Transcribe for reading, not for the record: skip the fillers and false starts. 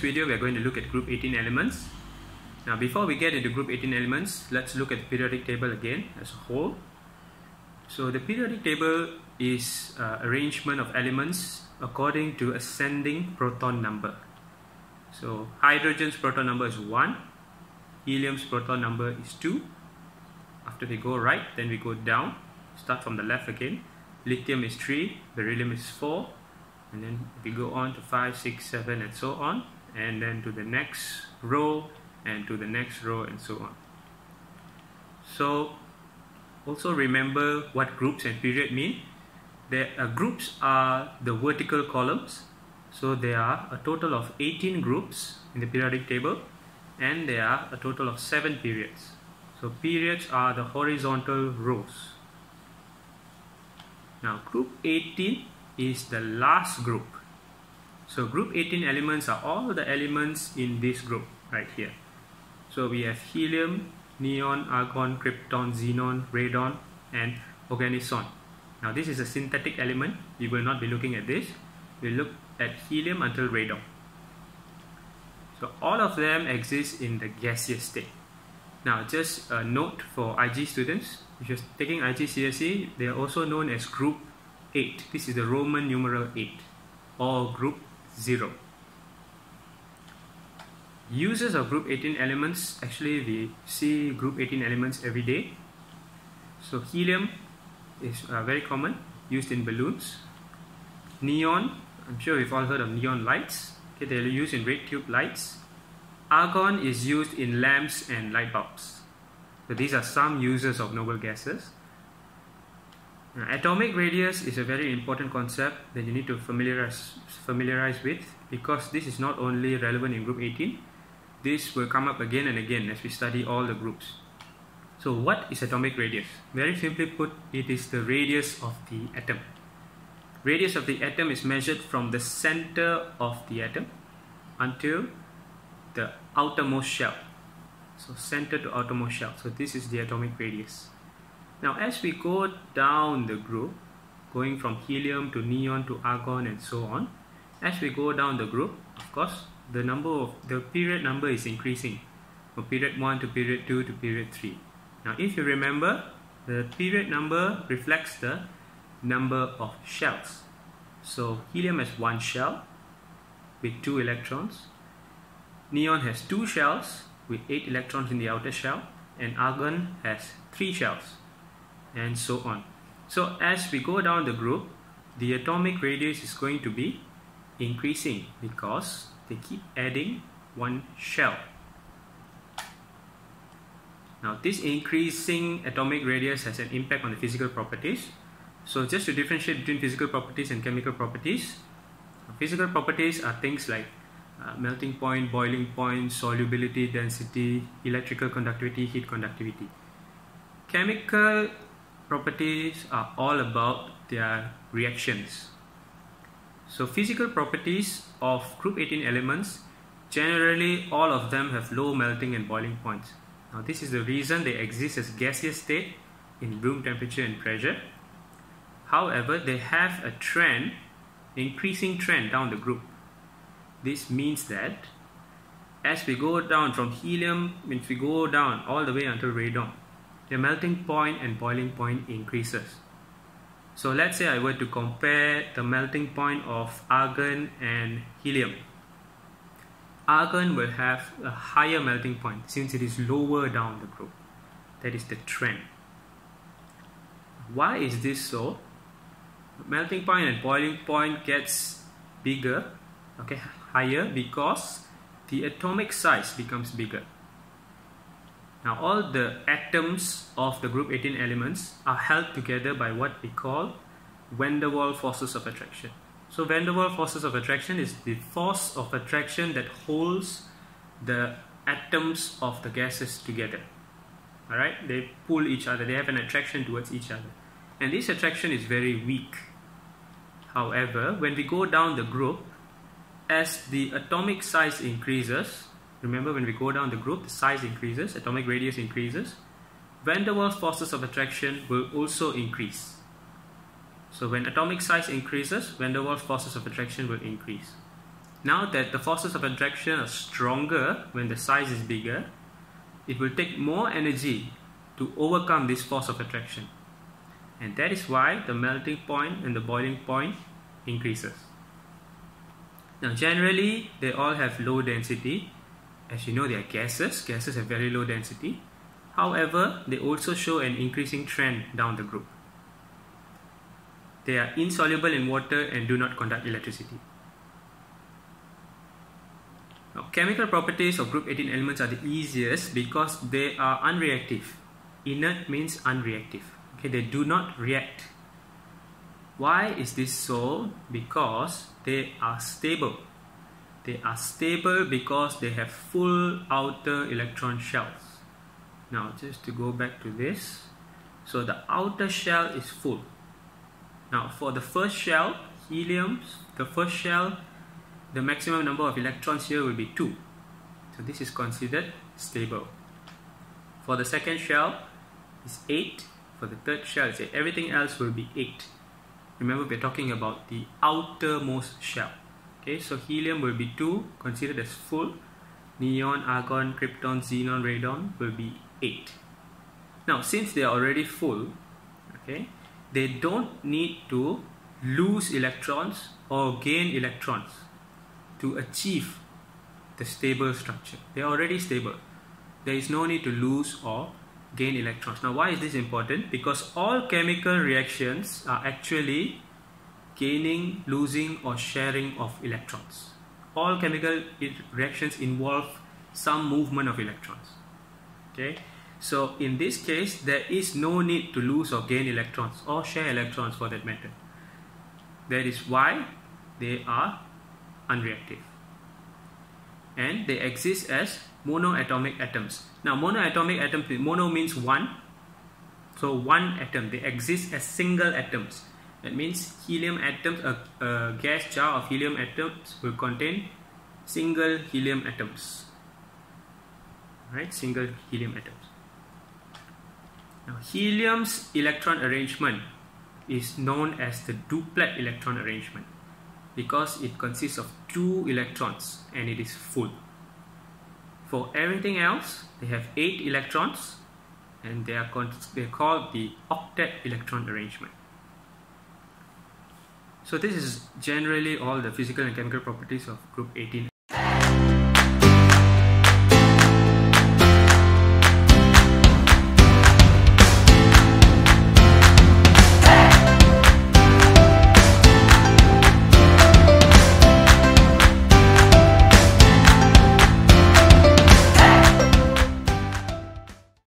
video we are going to look at group 18 elements. Now before we get into group 18 elements, let's look at the periodic table again as a whole. So the periodic table is arrangement of elements according to ascending proton number. So hydrogen's proton number is 1, helium's proton number is 2. After we go right, then we go down, start from the left again. Lithium is 3, beryllium is 4, and then we go on to 5, 6, 7 and so on, and then to the next row and to the next row and so on. So also remember what groups and period mean. Groups are the vertical columns, so there are a total of 18 groups in the periodic table, and there are a total of 7 periods. So periods are the horizontal rows. Now group 18 is the last group. So group 18 elements are all the elements in this group right here. So we have helium, neon, argon, krypton, xenon, radon and organoson. Now this is a synthetic element. We will not be looking at this. We look at helium until radon. So all of them exist in the gaseous state. Now just a note for IG students, if you're taking IGCSE, they are also known as group 8. This is the Roman numeral 8 or group 0. Uses of group 18 elements, actually we see group 18 elements every day. So helium is very common, used in balloons. Neon, I'm sure we've all heard of neon lights. Okay, they're used in red tube lights. Argon is used in lamps and light bulbs. So these are some uses of noble gases. Now, atomic radius is a very important concept that you need to familiarize with, because this is not only relevant in group 18. This will come up again and again as we study all the groups. So what is atomic radius? Very simply put, it is the radius of the atom. Radius of the atom is measured from the center of the atom until the outermost shell. So center to outermost shell. So this is the atomic radius. Now as we go down the group, going from helium to neon to argon and so on, as we go down the group, of course, the number of the period number is increasing from period 1 to period 2 to period 3. Now if you remember, the period number reflects the number of shells. So helium has 1 shell with 2 electrons. Neon has 2 shells with 8 electrons in the outer shell, and argon has 3 shells and so on. So as we go down the group, the atomic radius is going to be increasing because they keep adding 1 shell. Now this increasing atomic radius has an impact on the physical properties. So just to differentiate between physical properties and chemical properties, physical properties are things like melting point, boiling point, solubility, density, electrical conductivity, heat conductivity. Chemical properties are all about their reactions. So physical properties of group 18 elements, generally all of them have low melting and boiling points. Now this is the reason they exist as gaseous state in room temperature and pressure. However, they have a trend, increasing trend down the group. This means that as we go down from helium, if we go down all the way until radon, the melting point and boiling point increases. So let's say I were to compare the melting point of argon and helium. Argon will have a higher melting point since it is lower down the group. That is the trend. Why is this so? Melting point and boiling point gets bigger, okay, higher, because the atomic size becomes bigger. Now all the atoms of the group 18 elements are held together by what we call van der Waals forces of attraction. So van der Waals forces of attraction is the force of attraction that holds the atoms of the gases together. Alright, they pull each other, they have an attraction towards each other. And this attraction is very weak. However, when we go down the group, as the atomic size increases, remember when we go down the group, the size increases, atomic radius increases, van der Waals forces of attraction will also increase. So when atomic size increases, van der Waals forces of attraction will increase. Now that the forces of attraction are stronger when the size is bigger, it will take more energy to overcome this force of attraction. And that is why the melting point and the boiling point increases. Now generally they all have low density. As you know, they are gases. Gases have very low density. However, they also show an increasing trend down the group. They are insoluble in water and do not conduct electricity. Now, chemical properties of group 18 elements are the easiest because they are unreactive. Inert means unreactive. Okay, they do not react. Why is this so? Because they are stable. They are stable because they have full outer electron shells. Now, just to go back to this. So, the outer shell is full. Now, for the first shell, helium, the first shell, the maximum number of electrons here will be 2. So this is considered stable. For the second shell is 8. For the third shell is 8. Everything else will be 8. Remember, we are talking about the outermost shell. Okay, so helium will be 2, considered as full. Neon, argon, krypton, xenon, radon will be 8. Now, since they are already full, okay, they don't need to lose electrons or gain electrons to achieve the stable structure. They are already stable. There is no need to lose or gain electrons. Now, why is this important? Because all chemical reactions are actually gaining, losing or sharing of electrons. All chemical reactions involve some movement of electrons. Okay? So in this case, there is no need to lose or gain electrons or share electrons for that matter. That is why they are unreactive. And they exist as monoatomic atoms. Now, monoatomic atoms, mono means one. So one atom, they exist as single atoms. That means helium atoms, a gas jar of helium atoms will contain single helium atoms. Right, single helium atoms. Now, helium's electron arrangement is known as the duplet electron arrangement because it consists of 2 electrons and it is full. For everything else, they have 8 electrons and they are called the octet electron arrangement. So this is generally all the physical and chemical properties of group 18